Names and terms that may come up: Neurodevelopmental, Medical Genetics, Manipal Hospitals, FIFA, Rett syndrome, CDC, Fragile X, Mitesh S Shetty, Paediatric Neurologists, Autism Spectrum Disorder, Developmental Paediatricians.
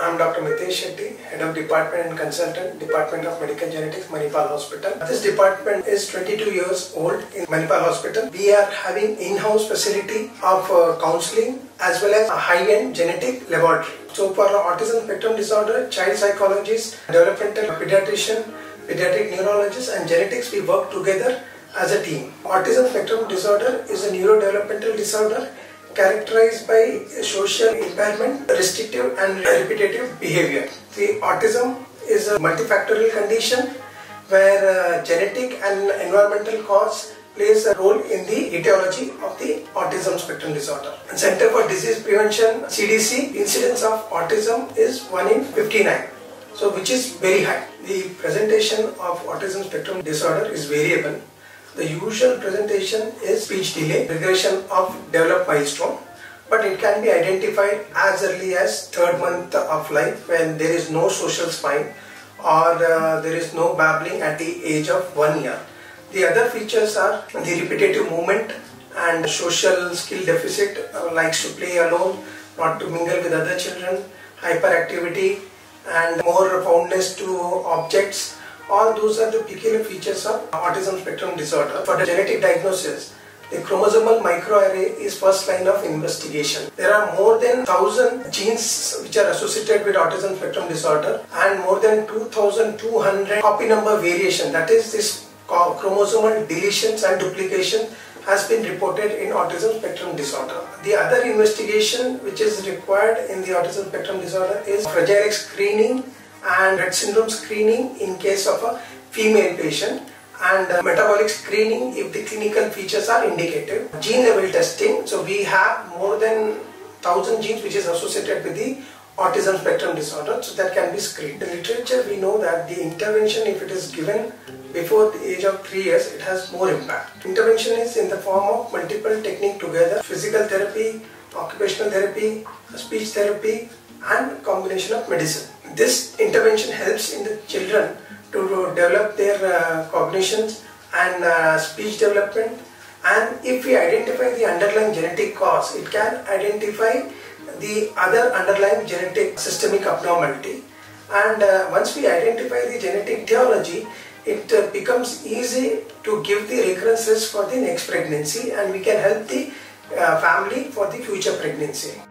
I am Dr. Mitesh Shetty, Head of Department and Consultant, Department of Medical Genetics, Manipal Hospital. This department is 22 years old in Manipal Hospital. We are having in-house facility of counseling as well as a high-end genetic laboratory. So for autism spectrum disorder, child psychologist, developmental pediatrician, pediatric neurologist and genetics, we work together as a team. Autism spectrum disorder is a neurodevelopmental disorder characterized by social impairment, restrictive and repetitive behavior. The autism is a multifactorial condition where genetic and environmental cause plays a role in the etiology of the autism spectrum disorder. And Center for Disease Prevention, CDC, incidence of autism is 1 in 59, so which is very high. The presentation of autism spectrum disorder is variable. The usual presentation is speech delay, regression of developed milestone, but it can be identified as early as 3rd month of life when there is no social spine or there is no babbling at the age of 1 year. The other features are the repetitive movement and social skill deficit, likes to play alone, not to mingle with other children, hyperactivity and more fondness to objects. All those are the peculiar features of autism spectrum disorder. For the genetic diagnosis, the chromosomal microarray is first line of investigation. There are more than 1000 genes which are associated with autism spectrum disorder and more than 2200 copy number variation, that is this chromosomal deletions and duplication has been reported in autism spectrum disorder. The other investigation which is required in the autism spectrum disorder is Fragile X screening and Rett syndrome screening in case of a female patient and metabolic screening if the clinical features are indicative. Gene level testing, so we have more than 1000 genes which is associated with the autism spectrum disorder, so that can be screened. In the literature we know that the intervention, if it is given before the age of 3 years, it has more impact. Intervention is in the form of multiple techniques together: physical therapy, occupational therapy, speech therapy and combination of medicine. This intervention helps in the children to develop their cognitions and speech development, and if we identify the underlying genetic cause, it can identify the other underlying genetic systemic abnormality, and once we identify the genetic etiology, it becomes easy to give the recurrences for the next pregnancy and we can help the family for the future pregnancy.